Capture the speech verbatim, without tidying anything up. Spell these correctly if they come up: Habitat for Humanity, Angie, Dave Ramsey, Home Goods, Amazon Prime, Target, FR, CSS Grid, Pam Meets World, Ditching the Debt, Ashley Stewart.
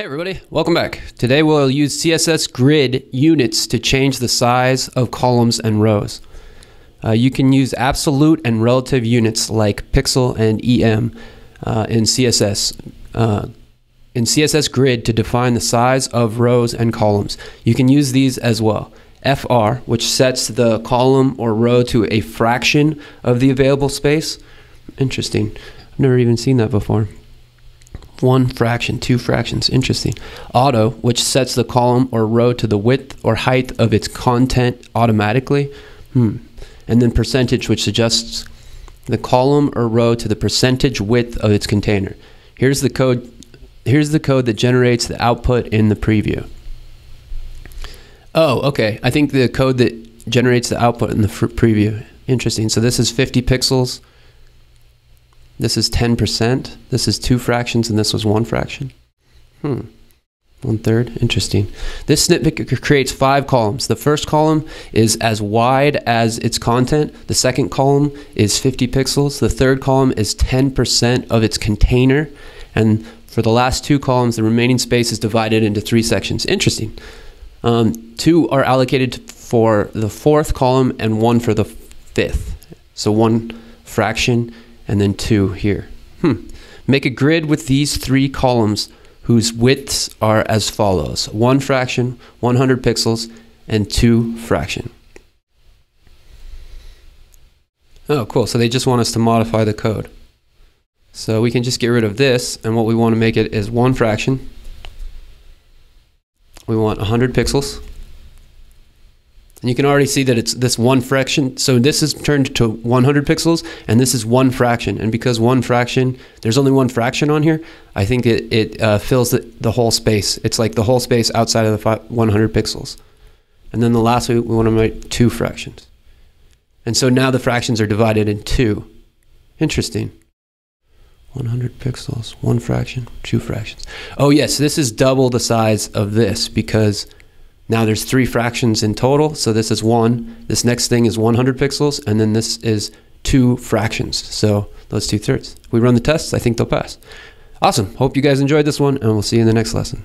Hey everybody, welcome back. Today we'll use C S S Grid units to change the size of columns and rows. Uh, you can use absolute and relative units like pixel and E M uh, in C S S. Uh, in C S S Grid to define the size of rows and columns. You can use these as well. F R, which sets the column or row to a fraction of the available space. Interesting. I've never even seen that before. One fraction, two fractions, interesting. Auto, which sets the column or row to the width or height of its content automatically. Hmm. And then percentage, which suggests the column or row to the percentage width of its container. Here's the code, here's the code that generates the output in the preview. Oh, okay, I think the code that generates the output in the preview. Interesting, so this is fifty pixels. This is ten percent, this is two fractions, and this was one fraction. Hmm, one third, interesting. This snippet creates five columns. The first column is as wide as its content. The second column is fifty pixels. The third column is ten percent of its container. And for the last two columns, the remaining space is divided into three sections. Interesting. Um, two are allocated for the fourth column and one for the fifth. So one fraction. And then two here. Hmm. Make a grid with these three columns whose widths are as follows. One fraction, one hundred pixels, and two fraction. Oh, cool. So they just want us to modify the code. So we can just get rid of this, and what we want to make it is one fraction. We want one hundred pixels. And you can already see that it's this one fraction. So this is turned to one hundred pixels, and this is one fraction. And because one fraction, there's only one fraction on here, I think it, it uh, fills the, the whole space. It's like the whole space outside of the five, one hundred pixels. And then the last, we, we want to make two fractions. And so now the fractions are divided in two. Interesting. one hundred pixels, one fraction, two fractions. Oh yes, this is double the size of this because now there's three fractions in total, so this is one. This next thing is one hundred pixels, and then this is two fractions, so those two thirds. If we run the tests, I think they'll pass. Awesome, hope you guys enjoyed this one, and we'll see you in the next lesson.